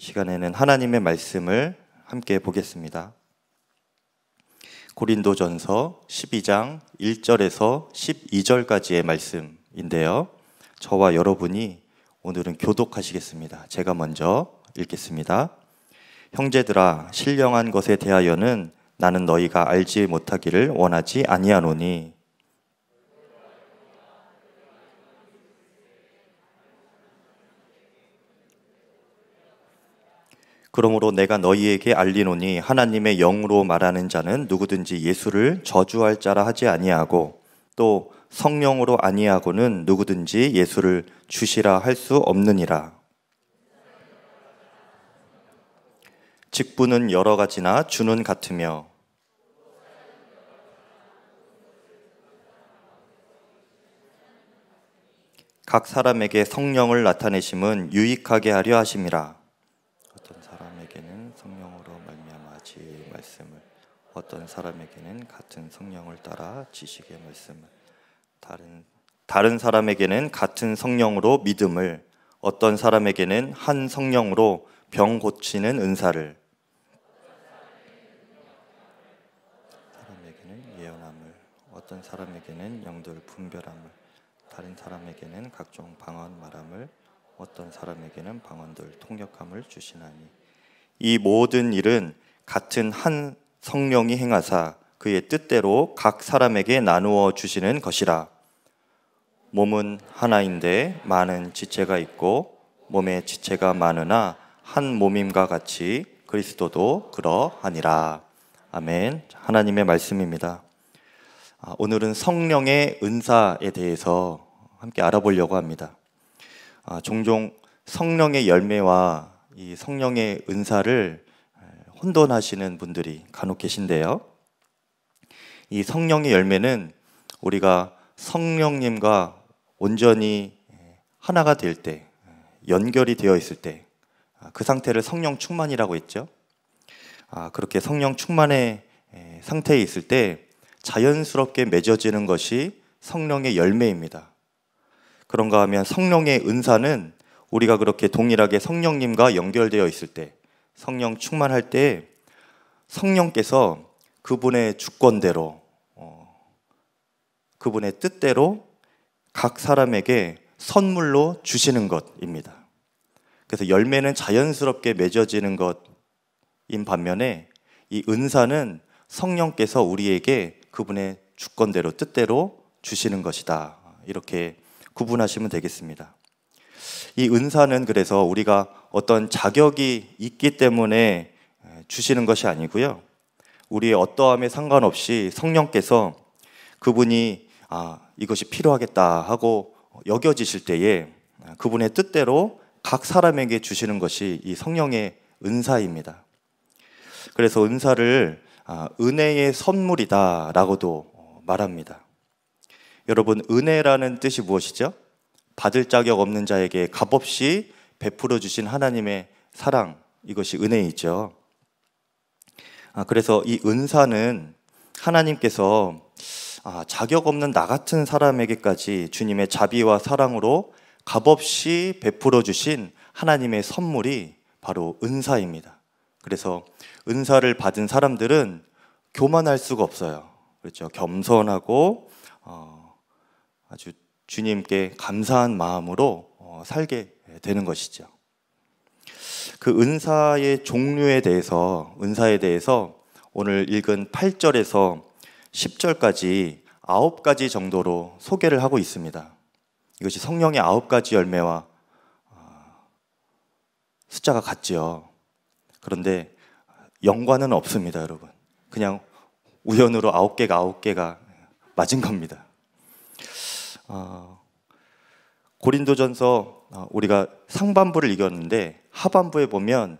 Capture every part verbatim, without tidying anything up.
시간에는 하나님의 말씀을 함께 보겠습니다. 고린도전서 십이 장 일 절에서 십이 절까지의 말씀인데요. 저와 여러분이 오늘은 교독하시겠습니다. 제가 먼저 읽겠습니다. 형제들아, 신령한 것에 대하여는 나는 너희가 알지 못하기를 원하지 아니하노니 그러므로 내가 너희에게 알리노니 하나님의 영으로 말하는 자는 누구든지 예수를 저주할 자라 하지 아니하고 또 성령으로 아니하고는 누구든지 예수를 주시라 할 수 없느니라. 직분은 여러 가지나 주는 같으며 각 사람에게 성령을 나타내심은 유익하게 하려 하심이라. 어떤 사람에게는 같은 성령을 따라 지식의 말씀을, 다른 다른 사람에게는 같은 성령으로 믿음을, 어떤 사람에게는 한 성령으로 병 고치는 은사를, 사람에게는 예언함을, 어떤 사람에게는 영들 분별함을, 다른 사람에게는 각종 방언 말함을, 어떤 사람에게는 방언들 통역함을 주시나니 이 모든 일은 같은 한 성령이 행하사 그의 뜻대로 각 사람에게 나누어 주시는 것이라. 몸은 하나인데 많은 지체가 있고 몸에 지체가 많으나 한 몸임과 같이 그리스도도 그러하니라. 아멘. 하나님의 말씀입니다. 오늘은 성령의 은사에 대해서 함께 알아보려고 합니다. 종종 성령의 열매와 이 성령의 은사를 혼돈하시는 분들이 간혹 계신데요. 이 성령의 열매는 우리가 성령님과 온전히 하나가 될 때, 연결이 되어 있을 때, 그 상태를 성령 충만이라고 했죠. 아, 그렇게 성령 충만의 상태에 있을 때 자연스럽게 맺어지는 것이 성령의 열매입니다. 그런가 하면 성령의 은사는 우리가 그렇게 동일하게 성령님과 연결되어 있을 때, 성령 충만할 때 성령께서 그분의 주권대로, 그분의 뜻대로 각 사람에게 선물로 주시는 것입니다. 그래서 열매는 자연스럽게 맺어지는 것인 반면에 이 은사는 성령께서 우리에게 그분의 주권대로, 뜻대로 주시는 것이다. 이렇게 구분하시면 되겠습니다. 이 은사는 그래서 우리가 어떤 자격이 있기 때문에 주시는 것이 아니고요, 우리의 어떠함에 상관없이 성령께서 그분이 아, 이것이 필요하겠다 하고 여겨지실 때에 그분의 뜻대로 각 사람에게 주시는 것이 이 성령의 은사입니다. 그래서 은사를 아, 은혜의 선물이다 라고도 말합니다. 여러분, 은혜라는 뜻이 무엇이죠? 받을 자격 없는 자에게 값없이 베풀어 주신 하나님의 사랑, 이것이 은혜이죠. 아, 그래서 이 은사는 하나님께서 아, 자격 없는 나 같은 사람에게까지 주님의 자비와 사랑으로 값없이 베풀어 주신 하나님의 선물이 바로 은사입니다. 그래서 은사를 받은 사람들은 교만할 수가 없어요. 그렇죠? 겸손하고 어, 아주 주님께 감사한 마음으로 어, 살게 되는 것이죠. 그 은사의 종류에 대해서, 은사에 대해서 오늘 읽은 팔 절에서 십 절까지 아홉 가지 정도로 소개를 하고 있습니다. 이것이 성령의 아홉 가지 열매와 숫자가 같지요. 그런데 연관은 없습니다, 여러분. 그냥 우연으로 아홉 개가 아홉 개가 맞은 겁니다. 어, 고린도전서 우리가 상반부를 읽었는데 하반부에 보면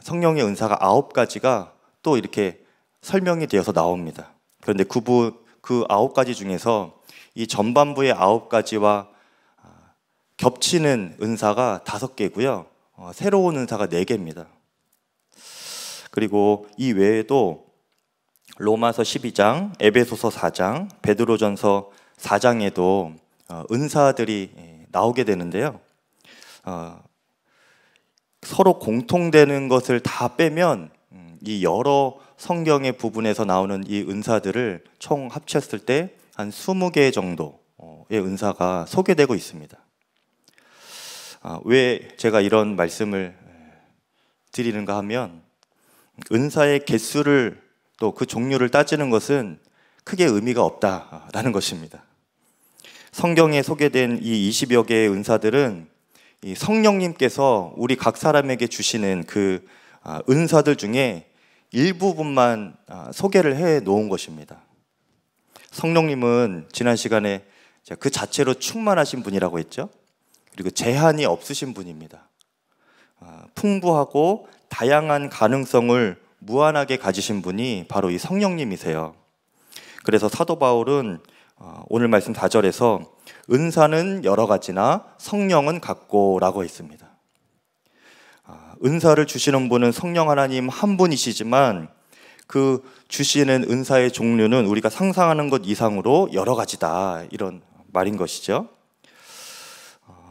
성령의 은사가 아홉 가지가 또 이렇게 설명이 되어서 나옵니다. 그런데 그 아홉 가지 중에서 이 전반부의 아홉 가지와 겹치는 은사가 다섯 개고요, 새로운 은사가 네 개입니다. 그리고 이 외에도 로마서 십이 장, 에베소서 사 장, 베드로전서 사 장에도 은사들이 나오게 되는데요. 어, 서로 공통되는 것을 다 빼면 이 여러 성경의 부분에서 나오는 이 은사들을 총 합쳤을 때 한 스무 개 정도의 은사가 소개되고 있습니다. 아, 왜 제가 이런 말씀을 드리는가 하면 은사의 개수를 또 그 종류를 따지는 것은 크게 의미가 없다라는 것입니다. 성경에 소개된 이 이십여 개의 은사들은 이 성령님께서 우리 각 사람에게 주시는 그 은사들 중에 일부분만 소개를 해 놓은 것입니다. 성령님은 지난 시간에 그 자체로 충만하신 분이라고 했죠. 그리고 제한이 없으신 분입니다. 풍부하고 다양한 가능성을 무한하게 가지신 분이 바로 이 성령님이세요. 그래서 사도 바울은 오늘 말씀 사 절에서 은사는 여러 가지나 성령은 같고라고 했습니다. 은사를 주시는 분은 성령 하나님 한 분이시지만 그 주시는 은사의 종류는 우리가 상상하는 것 이상으로 여러 가지다, 이런 말인 것이죠.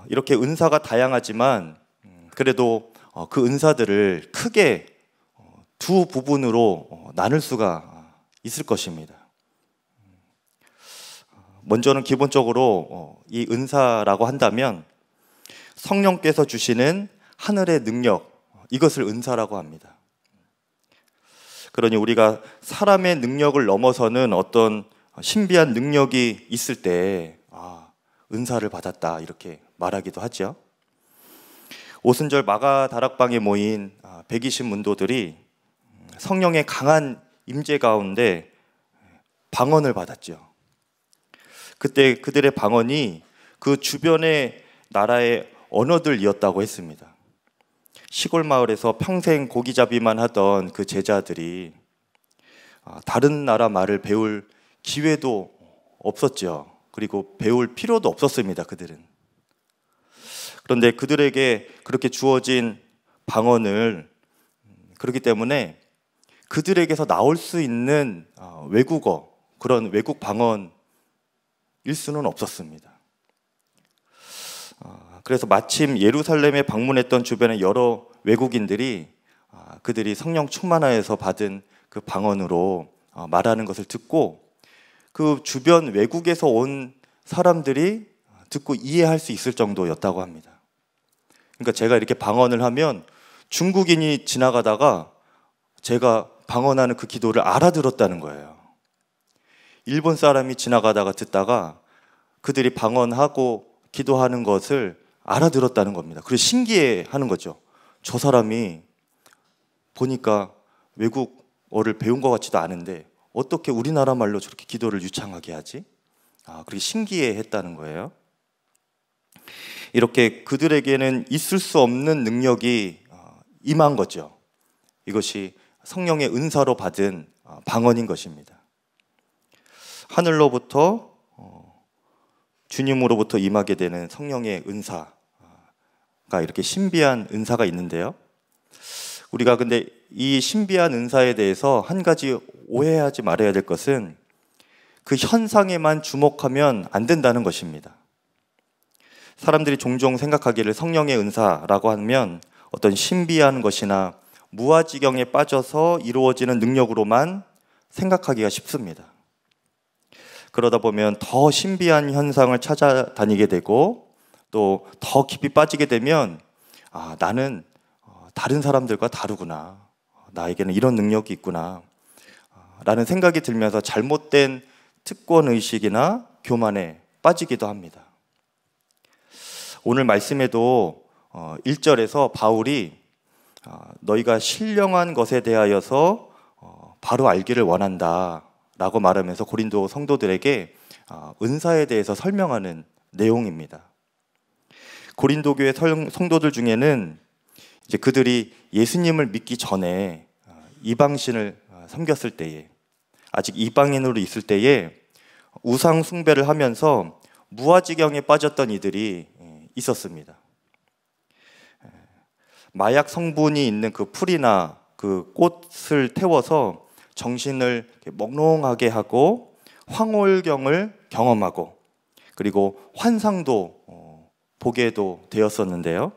이렇게 은사가 다양하지만 그래도 그 은사들을 크게 두 부분으로 나눌 수가 있을 것입니다. 먼저는 기본적으로 이 은사라고 한다면 성령께서 주시는 하늘의 능력, 이것을 은사라고 합니다. 그러니 우리가 사람의 능력을 넘어서는 어떤 신비한 능력이 있을 때 아, 은사를 받았다, 이렇게 말하기도 하죠. 오순절 마가 다락방에 모인 백이십 문도들이 성령의 강한 임재 가운데 방언을 받았죠. 그때 그들의 방언이 그 주변의 나라의 언어들이었다고 했습니다. 시골 마을에서 평생 고기잡이만 하던 그 제자들이 다른 나라 말을 배울 기회도 없었죠. 그리고 배울 필요도 없었습니다, 그들은. 그런데 그들에게 그렇게 주어진 방언을, 그렇기 때문에 그들에게서 나올 수 있는 외국어, 그런 외국 방언일 수는 없었습니다. 그래서 마침 예루살렘에 방문했던 주변의 여러 외국인들이 그들이 성령 충만하여서 받은 그 방언으로 말하는 것을 듣고 그 주변 외국에서 온 사람들이 듣고 이해할 수 있을 정도였다고 합니다. 그러니까 제가 이렇게 방언을 하면 중국인이 지나가다가 제가 방언하는 그 기도를 알아들었다는 거예요. 일본 사람이 지나가다가 듣다가 그들이 방언하고 기도하는 것을 알아들었다는 겁니다. 그래서 신기해하는 거죠. 저 사람이 보니까 외국어를 배운 것 같지도 않은데 어떻게 우리나라 말로 저렇게 기도를 유창하게 하지? 아, 그렇게 신기해했다는 거예요. 이렇게 그들에게는 있을 수 없는 능력이 임한 거죠. 이것이 성령의 은사로 받은 방언인 것입니다. 하늘로부터 주님으로부터 임하게 되는 성령의 은사가, 이렇게 신비한 은사가 있는데요. 우리가 근데 이 신비한 은사에 대해서 한 가지 오해하지 말아야 될 것은 그 현상에만 주목하면 안 된다는 것입니다. 사람들이 종종 생각하기를 성령의 은사라고 하면 어떤 신비한 것이나 무아지경에 빠져서 이루어지는 능력으로만 생각하기가 쉽습니다. 그러다 보면 더 신비한 현상을 찾아다니게 되고 또 더 깊이 빠지게 되면 아, 나는 다른 사람들과 다르구나, 나에게는 이런 능력이 있구나 라는 생각이 들면서 잘못된 특권의식이나 교만에 빠지기도 합니다. 오늘 말씀에도 일 절에서 바울이 너희가 신령한 것에 대하여서 바로 알기를 원한다 라고 말하면서 고린도 성도들에게 은사에 대해서 설명하는 내용입니다. 고린도 교회 성도들 중에는 이제 그들이 예수님을 믿기 전에 이방신을 섬겼을 때에, 아직 이방인으로 있을 때에 우상 숭배를 하면서 무아지경에 빠졌던 이들이 있었습니다. 마약 성분이 있는 그 풀이나 그 꽃을 태워서 정신을 몽롱하게 하고 황홀경을 경험하고 그리고 환상도 보게도 되었었는데요.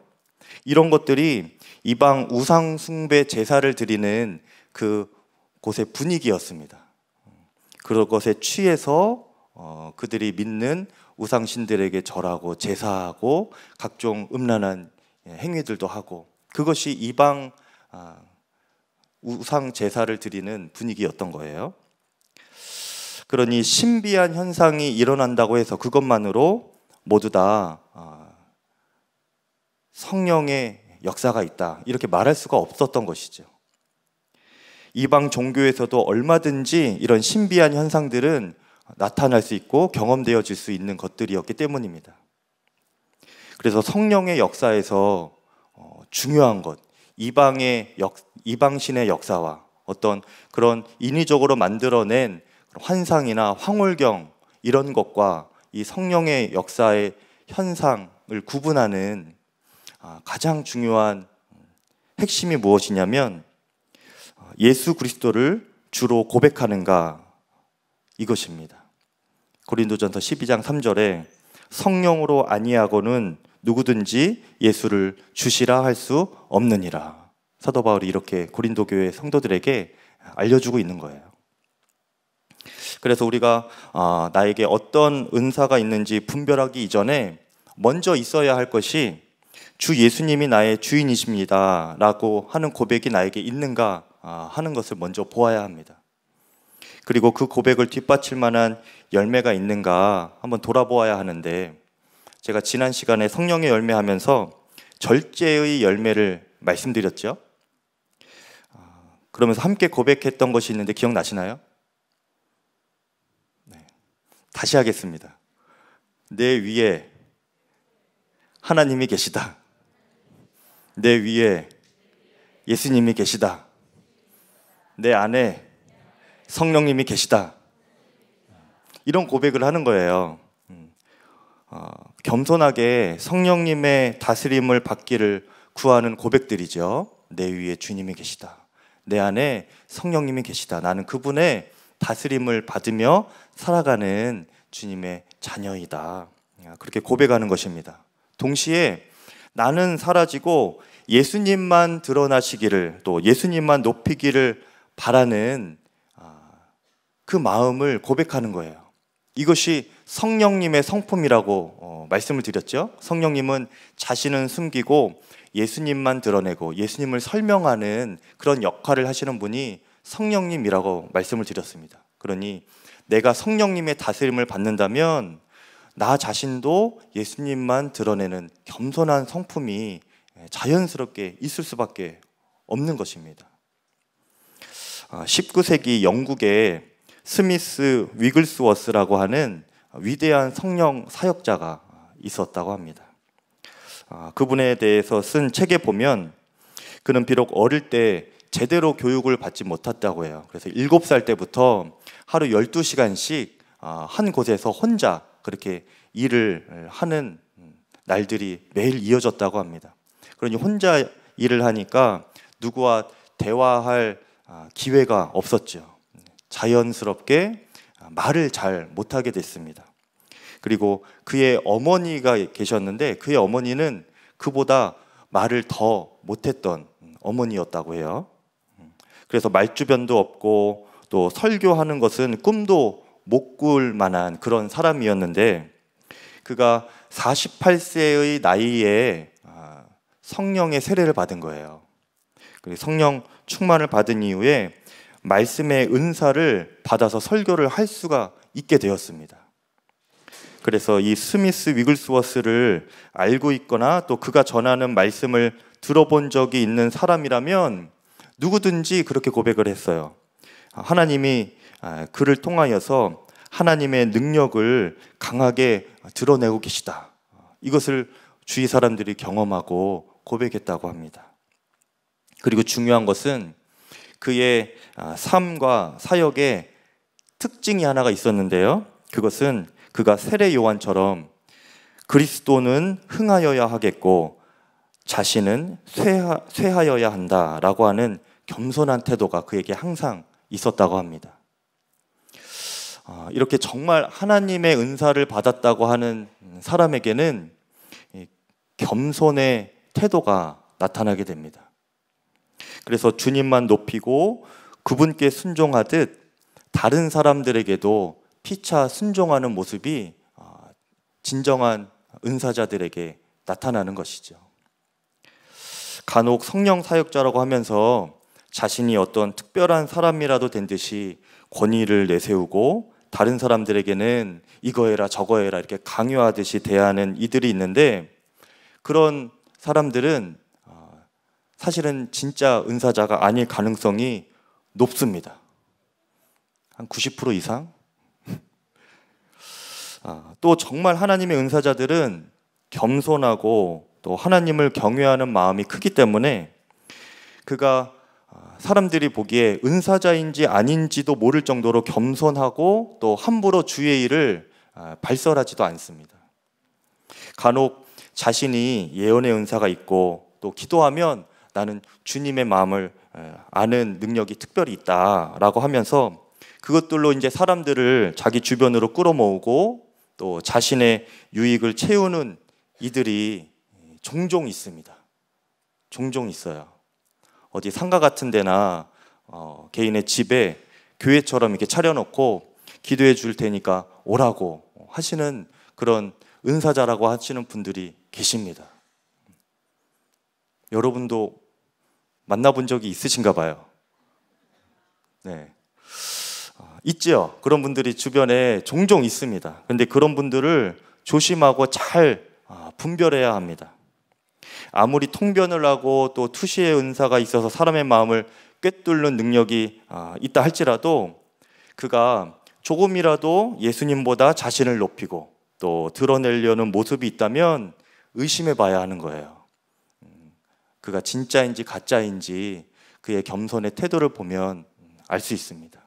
이런 것들이 이방 우상 숭배 제사를 드리는 그 곳의 분위기였습니다. 그런 것에 취해서 어, 그들이 믿는 우상 신들에게 절하고 제사하고 각종 음란한 행위들도 하고, 그것이 이방 아, 우상 제사를 드리는 분위기였던 거예요. 그러니 신비한 현상이 일어난다고 해서 그것만으로 모두 다 아, 성령의 역사가 있다, 이렇게 말할 수가 없었던 것이죠. 이방 종교에서도 얼마든지 이런 신비한 현상들은 나타날 수 있고 경험되어질 수 있는 것들이었기 때문입니다. 그래서 성령의 역사에서 중요한 것, 이방의 역, 이방신의 역사와 어떤 그런 인위적으로 만들어낸 환상이나 황홀경, 이런 것과 이 성령의 역사의 현상을 구분하는 가장 중요한 핵심이 무엇이냐면, 예수 그리스도를 주로 고백하는가, 이것입니다. 고린도전서 십이 장 삼 절에 성령으로 아니하고는 누구든지 예수를 주시라 할 수 없느니라. 사도 바울이 이렇게 고린도 교회 성도들에게 알려주고 있는 거예요. 그래서 우리가 나에게 어떤 은사가 있는지 분별하기 이전에 먼저 있어야 할 것이, 주 예수님이 나의 주인이십니다 라고 하는 고백이 나에게 있는가 하는 것을 먼저 보아야 합니다. 그리고 그 고백을 뒷받칠 만한 열매가 있는가 한번 돌아보아야 하는데, 제가 지난 시간에 성령의 열매 하면서 절제의 열매를 말씀드렸죠. 그러면서 함께 고백했던 것이 있는데 기억나시나요? 네. 다시 하겠습니다. 내 위에 하나님이 계시다. 내 위에 예수님이 계시다. 내 안에 성령님이 계시다. 이런 고백을 하는 거예요. 어, 겸손하게 성령님의 다스림을 받기를 구하는 고백들이죠. 내 위에 주님이 계시다. 내 안에 성령님이 계시다. 나는 그분의 다스림을 받으며 살아가는 주님의 자녀이다. 그렇게 고백하는 것입니다. 동시에 나는 사라지고 예수님만 드러나시기를, 또 예수님만 높이기를 바라는 그 마음을 고백하는 거예요. 이것이 성령님의 성품이라고 어, 말씀을 드렸죠. 성령님은 자신은 숨기고 예수님만 드러내고 예수님을 설명하는 그런 역할을 하시는 분이 성령님이라고 말씀을 드렸습니다. 그러니 내가 성령님의 다스림을 받는다면 나 자신도 예수님만 드러내는 겸손한 성품이 자연스럽게 있을 수밖에 없는 것입니다. 아, 십구 세기 영국에 스미스 위글스워스라고 하는 위대한 성령 사역자가 있었다고 합니다. 그분에 대해서 쓴 책에 보면 그는 비록 어릴 때 제대로 교육을 받지 못했다고 해요. 그래서 일곱 살 때부터 하루 열두 시간씩 한 곳에서 혼자 그렇게 일을 하는 날들이 매일 이어졌다고 합니다. 그러니 혼자 일을 하니까 누구와 대화할 기회가 없었죠. 자연스럽게 말을 잘 못하게 됐습니다. 그리고 그의 어머니가 계셨는데 그의 어머니는 그보다 말을 더 못했던 어머니였다고 해요. 그래서 말주변도 없고 또 설교하는 것은 꿈도 못 꿀 만한 그런 사람이었는데, 그가 사십팔 세의 나이에 성령의 세례를 받은 거예요. 성령 충만을 받은 이후에 말씀의 은사를 받아서 설교를 할 수가 있게 되었습니다. 그래서 이 스미스 위글스워스를 알고 있거나 또 그가 전하는 말씀을 들어본 적이 있는 사람이라면 누구든지 그렇게 고백을 했어요. 하나님이 그를 통하여서 하나님의 능력을 강하게 드러내고 계시다. 이것을 주위 사람들이 경험하고 고백했다고 합니다. 그리고 중요한 것은 그의 삶과 사역의 특징이 하나가 있었는데요. 그것은 그가 세례 요한처럼 그리스도는 흥하여야 하겠고 자신은 쇠하, 쇠하여야 한다라고 하는 겸손한 태도가 그에게 항상 있었다고 합니다. 이렇게 정말 하나님의 은사를 받았다고 하는 사람에게는 겸손의 태도가 나타나게 됩니다. 그래서 주님만 높이고 그분께 순종하듯 다른 사람들에게도 피차 순종하는 모습이 진정한 은사자들에게 나타나는 것이죠. 간혹 성령 사역자라고 하면서 자신이 어떤 특별한 사람이라도 된 듯이 권위를 내세우고 다른 사람들에게는 이거 해라 저거 해라 이렇게 강요하듯이 대하는 이들이 있는데, 그런 사람들은 사실은 진짜 은사자가 아닐 가능성이 높습니다. 한 구십 퍼센트 이상? 또 정말 하나님의 은사자들은 겸손하고 또 하나님을 경외하는 마음이 크기 때문에 그가 사람들이 보기에 은사자인지 아닌지도 모를 정도로 겸손하고 또 함부로 주의 일을 발설하지도 않습니다. 간혹 자신이 예언의 은사가 있고 또 기도하면 나는 주님의 마음을 아는 능력이 특별히 있다라고 하면서 그것들로 이제 사람들을 자기 주변으로 끌어모으고 또 자신의 유익을 채우는 이들이 종종 있습니다. 종종 있어요. 어디 상가 같은 데나 어, 개인의 집에 교회처럼 이렇게 차려놓고 기도해 줄 테니까 오라고 하시는 그런 은사자라고 하시는 분들이 계십니다. 여러분도 만나본 적이 있으신가 봐요. 네, 있지요. 그런 분들이 주변에 종종 있습니다. 그런데 그런 분들을 조심하고 잘 분별해야 합니다. 아무리 통변을 하고 또 투시의 은사가 있어서 사람의 마음을 꿰뚫는 능력이 있다 할지라도 그가 조금이라도 예수님보다 자신을 높이고 또 드러내려는 모습이 있다면 의심해 봐야 하는 거예요. 그가 진짜인지 가짜인지 그의 겸손의 태도를 보면 알 수 있습니다.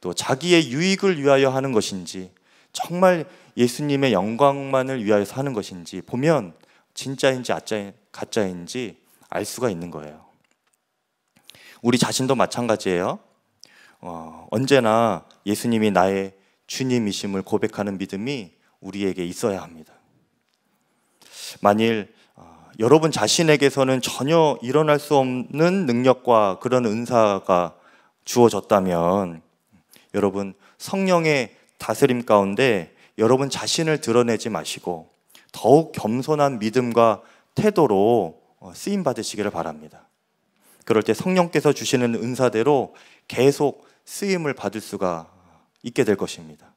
또 자기의 유익을 위하여 하는 것인지 정말 예수님의 영광만을 위하여서 하는 것인지 보면 진짜인지 가짜인지 알 수가 있는 거예요. 우리 자신도 마찬가지예요. 어, 언제나 예수님이 나의 주님이심을 고백하는 믿음이 우리에게 있어야 합니다. 만일 어, 여러분 자신에게서는 전혀 일어날 수 없는 능력과 그런 은사가 주어졌다면 여러분 성령의 다스림 가운데 여러분 자신을 드러내지 마시고 더욱 겸손한 믿음과 태도로 쓰임받으시기를 바랍니다. 그럴 때 성령께서 주시는 은사대로 계속 쓰임을 받을 수가 있게 될 것입니다.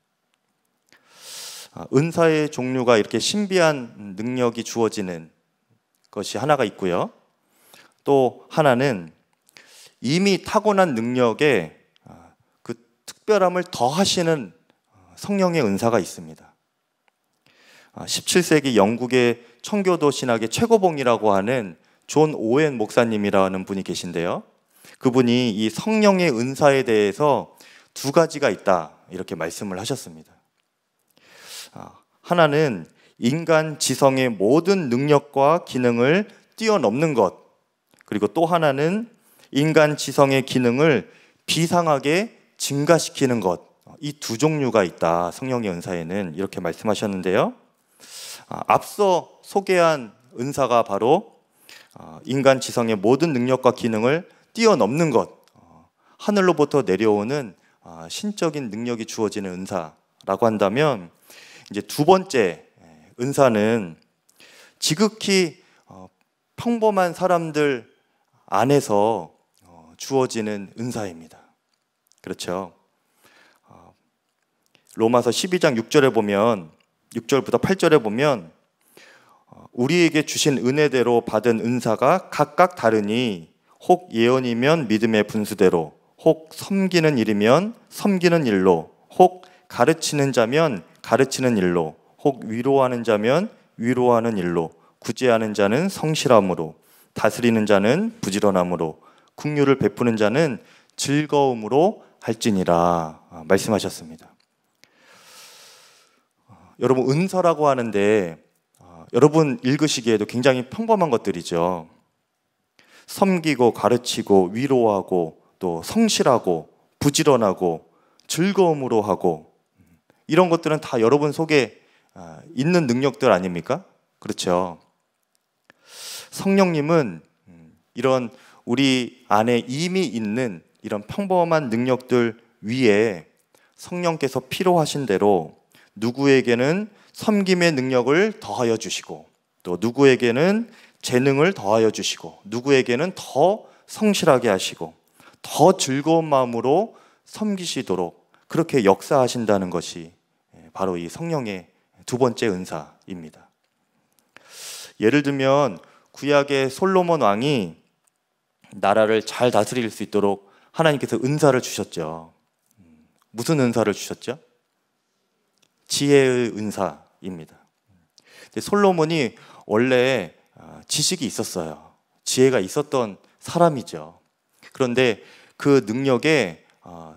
은사의 종류가 이렇게 신비한 능력이 주어지는 것이 하나가 있고요. 또 하나는 이미 타고난 능력에 그 특별함을 더하시는 성령의 은사가 있습니다. 십칠 세기 영국의 청교도 신학의 최고봉이라고 하는 존 오웬 목사님이라는 분이 계신데요, 그분이 이 성령의 은사에 대해서 두 가지가 있다 이렇게 말씀을 하셨습니다. 하나는 인간 지성의 모든 능력과 기능을 뛰어넘는 것, 그리고 또 하나는 인간 지성의 기능을 비상하게 증가시키는 것. 이 두 종류가 있다 성령의 은사에는 이렇게 말씀하셨는데요, 앞서 소개한 은사가 바로 인간 지성의 모든 능력과 기능을 뛰어넘는 것, 하늘로부터 내려오는 신적인 능력이 주어지는 은사라고 한다면, 이제 두 번째 은사는 지극히 평범한 사람들 안에서 주어지는 은사입니다. 그렇죠. 로마서 십이 장 육 절에 보면, 육 절부터 팔 절에 보면 우리에게 주신 은혜대로 받은 은사가 각각 다르니 혹 예언이면 믿음의 분수대로, 혹 섬기는 일이면 섬기는 일로, 혹 가르치는 자면 가르치는 일로, 혹 위로하는 자면 위로하는 일로, 구제하는 자는 성실함으로, 다스리는 자는 부지런함으로, 긍휼을 베푸는 자는 즐거움으로 할지니라 말씀하셨습니다. 여러분 은사라고 하는데 어, 여러분 읽으시기에도 굉장히 평범한 것들이죠. 섬기고 가르치고 위로하고 또 성실하고 부지런하고 즐거움으로 하고, 이런 것들은 다 여러분 속에 어, 있는 능력들 아닙니까? 그렇죠. 성령님은 이런 우리 안에 이미 있는 이런 평범한 능력들 위에 성령께서 필요하신 대로 누구에게는 섬김의 능력을 더하여 주시고, 또 누구에게는 재능을 더하여 주시고, 누구에게는 더 성실하게 하시고 더 즐거운 마음으로 섬기시도록 그렇게 역사하신다는 것이 바로 이 성령의 두 번째 은사입니다. 예를 들면 구약의 솔로몬 왕이 나라를 잘 다스릴 수 있도록 하나님께서 은사를 주셨죠. 무슨 은사를 주셨죠? 지혜의 은사입니다. 근데 솔로몬이 원래 지식이 있었어요. 지혜가 있었던 사람이죠. 그런데 그 능력에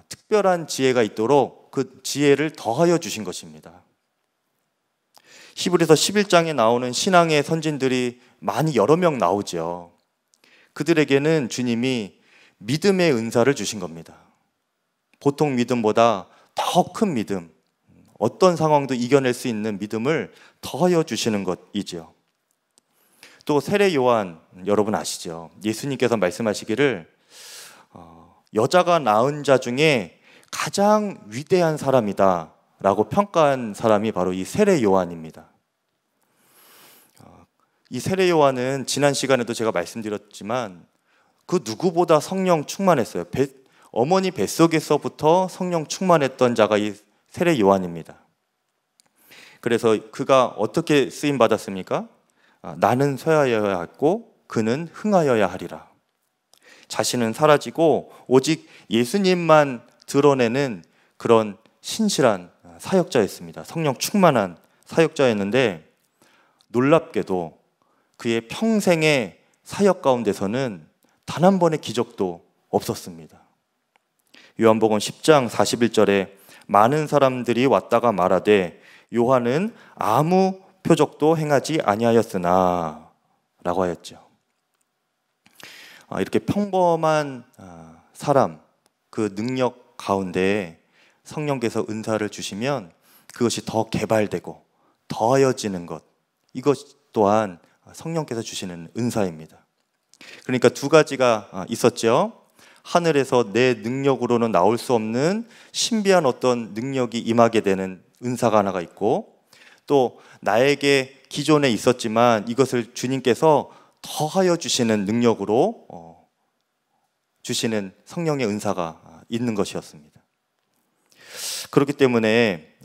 특별한 지혜가 있도록 그 지혜를 더하여 주신 것입니다. 히브리서 십일 장에 나오는 신앙의 선진들이 많이 여러 명 나오죠. 그들에게는 주님이 믿음의 은사를 주신 겁니다. 보통 믿음보다 더 큰 믿음, 어떤 상황도 이겨낼 수 있는 믿음을 더하여 주시는 것이죠. 또 세례 요한, 여러분 아시죠? 예수님께서 말씀하시기를 여자가 낳은 자 중에 가장 위대한 사람이다 라고 평가한 사람이 바로 이 세례 요한입니다. 이 세례 요한은 지난 시간에도 제가 말씀드렸지만 그 누구보다 성령 충만했어요. 배, 어머니 뱃속에서부터 성령 충만했던 자가 이 세례 요한입니다. 그래서 그가 어떻게 쓰임받았습니까? 나는 쇠하여야 했고 그는 흥하여야 하리라. 자신은 사라지고 오직 예수님만 드러내는 그런 신실한 사역자였습니다. 성령 충만한 사역자였는데 놀랍게도 그의 평생의 사역 가운데서는 단 한 번의 기적도 없었습니다. 요한복음 십 장 사십일 절에 많은 사람들이 왔다가 말하되 요한은 아무 표적도 행하지 아니하였으나 라고 하였죠. 이렇게 평범한 사람, 그 능력 가운데 성령께서 은사를 주시면 그것이 더 개발되고 더하여지는 것, 이것 또한 성령께서 주시는 은사입니다. 그러니까 두 가지가 있었죠. 하늘에서 내 능력으로는 나올 수 없는 신비한 어떤 능력이 임하게 되는 은사가 하나가 있고, 또 나에게 기존에 있었지만 이것을 주님께서 더하여 주시는 능력으로 어, 주시는 성령의 은사가 있는 것이었습니다. 그렇기 때문에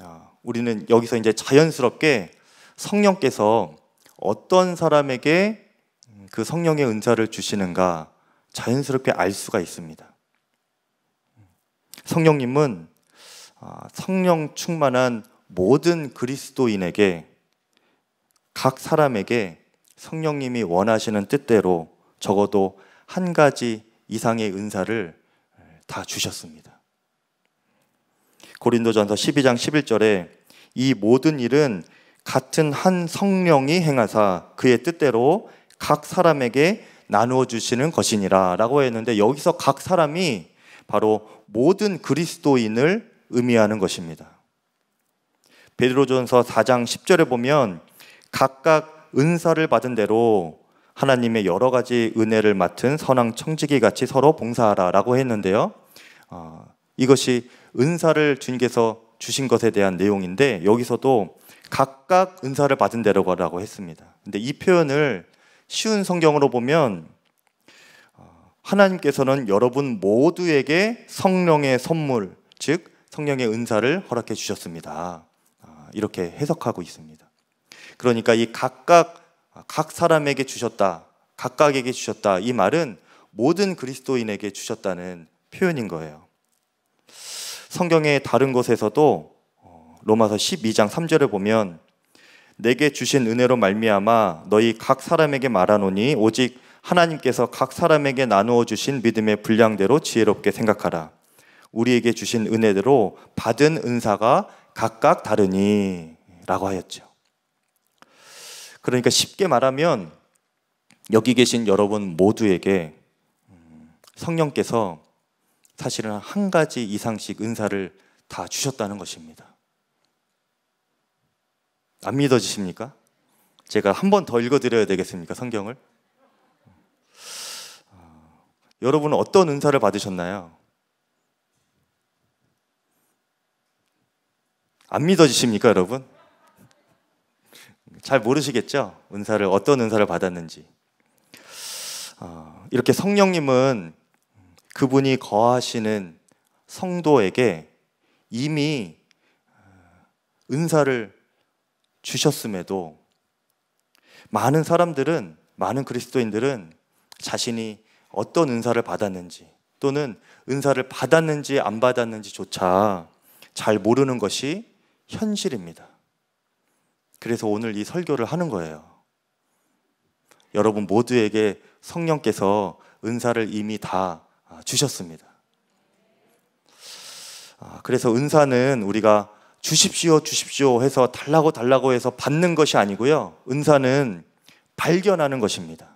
우리는 여기서 이제 자연스럽게 성령께서 어떤 사람에게 그 성령의 은사를 주시는가 자연스럽게 알 수가 있습니다. 성령님은 성령 충만한 모든 그리스도인에게, 각 사람에게 성령님이 원하시는 뜻대로 적어도 한 가지 이상의 은사를 다 주셨습니다. 고린도전서 십이 장 십일 절에 이 모든 일은 같은 한 성령이 행하사 그의 뜻대로 각 사람에게 나누어 주시는 것이니라 라고 했는데, 여기서 각 사람이 바로 모든 그리스도인을 의미하는 것입니다. 베드로전서 사 장 십 절에 보면 각각 은사를 받은 대로 하나님의 여러 가지 은혜를 맡은 선한 청지기 같이 서로 봉사하라 라고 했는데요, 어, 이것이 은사를 주님께서 주신 것에 대한 내용인데 여기서도 각각 은사를 받은 대로 가라고 했습니다. 근데 이 표현을 쉬운 성경으로 보면 하나님께서는 여러분 모두에게 성령의 선물, 즉 성령의 은사를 허락해 주셨습니다 이렇게 해석하고 있습니다. 그러니까 이 각각, 각 사람에게 주셨다, 각각에게 주셨다, 이 말은 모든 그리스도인에게 주셨다는 표현인 거예요. 성경의 다른 곳에서도 로마서 십이 장 삼 절에 보면 내게 주신 은혜로 말미암아 너희 각 사람에게 말하노니 오직 하나님께서 각 사람에게 나누어 주신 믿음의 분량대로 지혜롭게 생각하라. 우리에게 주신 은혜대로 받은 은사가 각각 다르니 라고 하였죠. 그러니까 쉽게 말하면 여기 계신 여러분 모두에게 성령께서 사실은 한 가지 이상씩 은사를 다 주셨다는 것입니다. 안 믿어지십니까? 제가 한 번 더 읽어드려야 되겠습니까? 성경을 여러분은 어떤 은사를 받으셨나요? 안 믿어지십니까, 여러분? 잘 모르시겠죠? 은사를, 어떤 은사를 받았는지. 어, 이렇게 성령님은 그분이 거하시는 성도에게 이미 은사를 주셨음에도 많은 사람들은, 많은 그리스도인들은 자신이 어떤 은사를 받았는지 또는 은사를 받았는지 안 받았는지조차 잘 모르는 것이 현실입니다. 그래서 오늘 이 설교를 하는 거예요. 여러분 모두에게 성령께서 은사를 이미 다 주셨습니다. 그래서 은사는 우리가 주십시오 주십시오 해서 달라고 달라고 해서 받는 것이 아니고요, 은사는 발견하는 것입니다.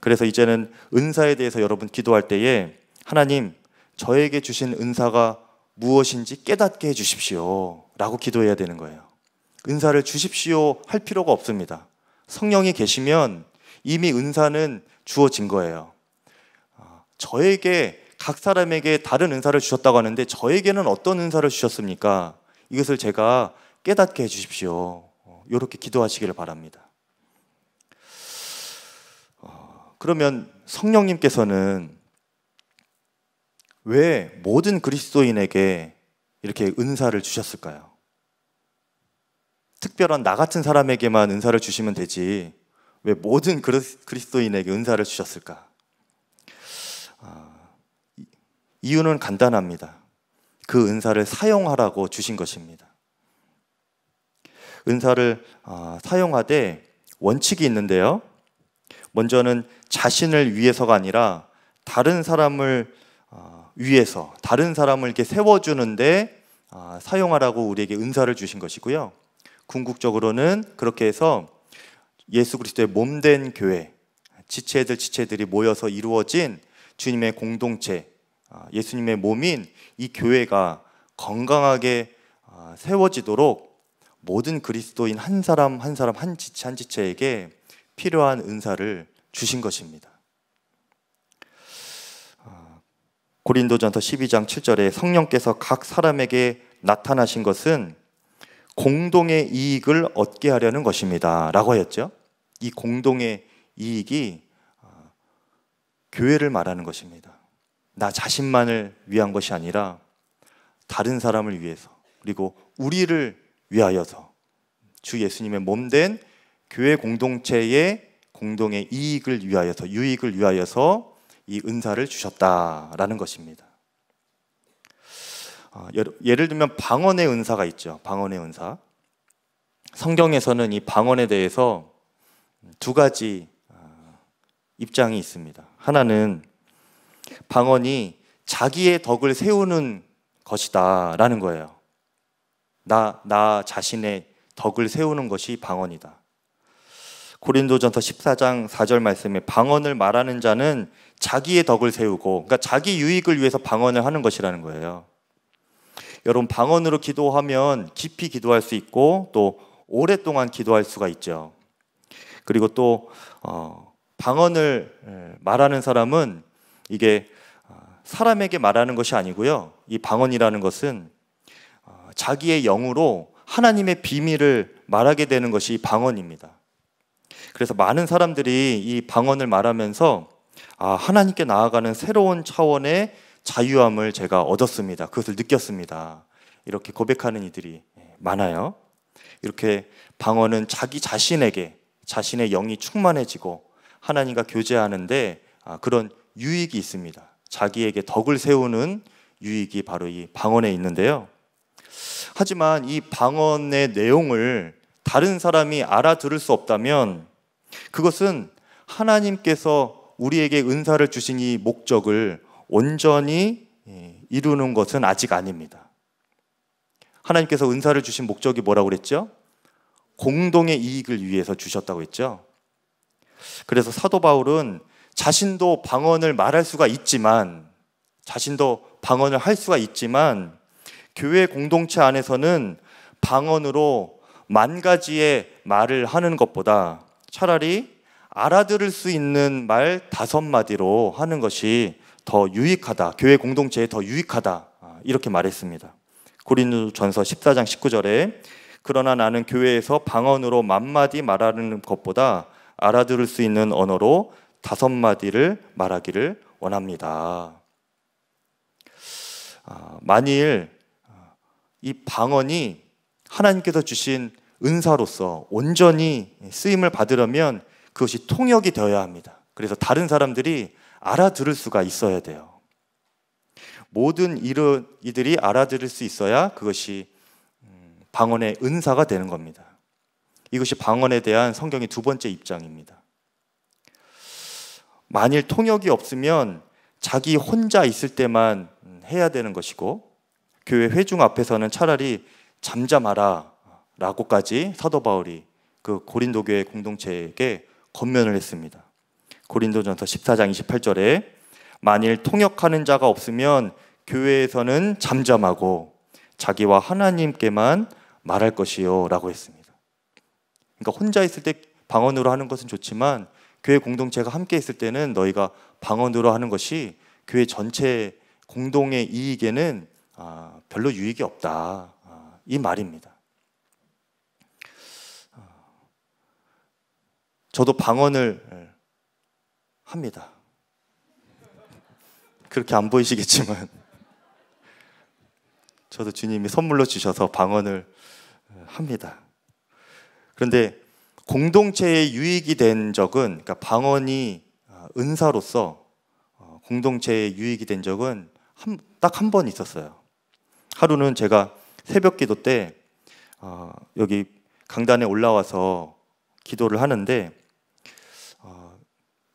그래서 이제는 은사에 대해서 여러분 기도할 때에, 하나님 저에게 주신 은사가 무엇인지 깨닫게 해주십시오 라고 기도해야 되는 거예요. 은사를 주십시오 할 필요가 없습니다. 성령이 계시면 이미 은사는 주어진 거예요. 저에게, 각 사람에게 다른 은사를 주셨다고 하는데 저에게는 어떤 은사를 주셨습니까? 이것을 제가 깨닫게 해주십시오, 이렇게 기도하시기를 바랍니다. 그러면 성령님께서는 왜 모든 그리스도인에게 이렇게 은사를 주셨을까요? 특별한 나 같은 사람에게만 은사를 주시면 되지 왜 모든 그리스도인에게 은사를 주셨을까? 이유는 간단합니다. 그 은사를 사용하라고 주신 것입니다. 은사를 사용하되 원칙이 있는데요, 먼저는 자신을 위해서가 아니라 다른 사람을 위해서, 다른 사람을 이렇게 세워주는데 사용하라고 우리에게 은사를 주신 것이고요, 궁극적으로는 그렇게 해서 예수 그리스도의 몸된 교회, 지체들 지체들이 모여서 이루어진 주님의 공동체, 예수님의 몸인 이 교회가 건강하게 세워지도록 모든 그리스도인 한 사람 한 사람, 한 지체 한 지체에게 필요한 은사를 주신 것입니다. 고린도전서 십이 장 칠 절에 성령께서 각 사람에게 나타나신 것은 공동의 이익을 얻게 하려는 것입니다 라고 하였죠. 이 공동의 이익이 교회를 말하는 것입니다. 나 자신만을 위한 것이 아니라 다른 사람을 위해서, 그리고 우리를 위하여서 주 예수님의 몸된 교회 공동체의 공동의 이익을 위하여서, 유익을 위하여서 이 은사를 주셨다라는 것입니다. 예를 들면 방언의 은사가 있죠. 방언의 은사. 성경에서는 이 방언에 대해서 두 가지 입장이 있습니다. 하나는 방언이 자기의 덕을 세우는 것이다 라는 거예요. 나, 나 자신의 덕을 세우는 것이 방언이다. 고린도전서 십사 장 사 절 말씀에 방언을 말하는 자는 자기의 덕을 세우고, 그러니까 자기 유익을 위해서 방언을 하는 것이라는 거예요. 여러분 방언으로 기도하면 깊이 기도할 수 있고 또 오랫동안 기도할 수가 있죠. 그리고 또 어, 방언을 말하는 사람은 이게 사람에게 말하는 것이 아니고요, 이 방언이라는 것은 자기의 영으로 하나님의 비밀을 말하게 되는 것이 방언입니다. 그래서 많은 사람들이 이 방언을 말하면서 아, 하나님께 나아가는 새로운 차원의 자유함을 제가 얻었습니다, 그것을 느꼈습니다, 이렇게 고백하는 이들이 많아요. 이렇게 방언은 자기 자신에게, 자신의 영이 충만해지고 하나님과 교제하는데 그런 유익이 있습니다. 자기에게 덕을 세우는 유익이 바로 이 방언에 있는데요, 하지만 이 방언의 내용을 다른 사람이 알아들을 수 없다면 그것은 하나님께서 우리에게 은사를 주신 이 목적을 온전히 이루는 것은 아직 아닙니다. 하나님께서 은사를 주신 목적이 뭐라고 그랬죠? 공동의 이익을 위해서 주셨다고 했죠. 그래서 사도 바울은 자신도 방언을 말할 수가 있지만, 자신도 방언을 할 수가 있지만 교회 공동체 안에서는 방언으로 만 가지의 말을 하는 것보다 차라리 알아들을 수 있는 말 다섯 마디로 하는 것이 더 유익하다, 교회 공동체에 더 유익하다, 이렇게 말했습니다. 고린도전서 십사 장 십구 절에 그러나 나는 교회에서 방언으로 만 마디 말하는 것보다 알아들을 수 있는 언어로 다섯 마디를 말하기를 원합니다. 만일 이 방언이 하나님께서 주신 은사로서 온전히 쓰임을 받으려면 그것이 통역이 되어야 합니다. 그래서 다른 사람들이 알아들을 수가 있어야 돼요. 모든 이들이 알아들을 수 있어야 그것이 방언의 은사가 되는 겁니다. 이것이 방언에 대한 성경의 두 번째 입장입니다. 만일 통역이 없으면 자기 혼자 있을 때만 해야 되는 것이고, 교회 회중 앞에서는 차라리 잠잠하라 라고까지 사도 바울이 그 고린도 교회 공동체에게 권면을 했습니다. 고린도전서 십사 장 이십팔 절에 만일 통역하는 자가 없으면 교회에서는 잠잠하고 자기와 하나님께만 말할 것이요 라고 했습니다. 그러니까 혼자 있을 때 방언으로 하는 것은 좋지만 교회 공동체가 함께 있을 때는 너희가 방언으로 하는 것이 교회 전체 공동의 이익에는 별로 유익이 없다, 이 말입니다. 저도 방언을 합니다. 그렇게 안 보이시겠지만 저도 주님이 선물로 주셔서 방언을 합니다. 그런데 공동체의 유익이 된 적은, 그러니까 방언이 은사로서 공동체의 유익이 된 적은 딱 한 번 있었어요. 하루는 제가 새벽 기도 때 여기 강단에 올라와서 기도를 하는데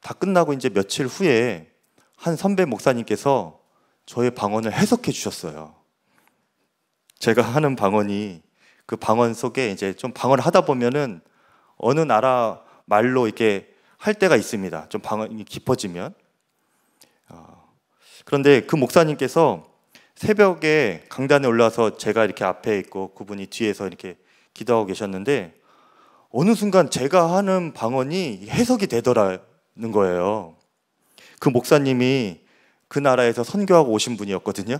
다 끝나고 이제 며칠 후에 한 선배 목사님께서 저의 방언을 해석해 주셨어요. 제가 하는 방언이, 그 방언 속에 이제 좀 방언을 하다 보면은 어느 나라 말로 이렇게 할 때가 있습니다. 좀 방언이 깊어지면. 그런데 그 목사님께서 새벽에 강단에 올라와서 제가 이렇게 앞에 있고 그분이 뒤에서 이렇게 기도하고 계셨는데 어느 순간 제가 하는 방언이 해석이 되더라 는 거예요. 그 목사님이 그 나라에서 선교하고 오신 분이었거든요.